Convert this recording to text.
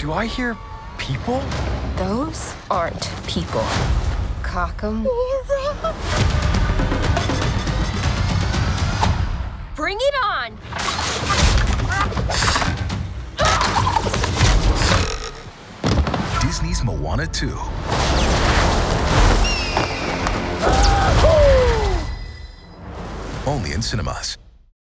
Do I hear people? Those aren't people. Kakamora. Bring it on! Disney's Moana 2. Only in cinemas.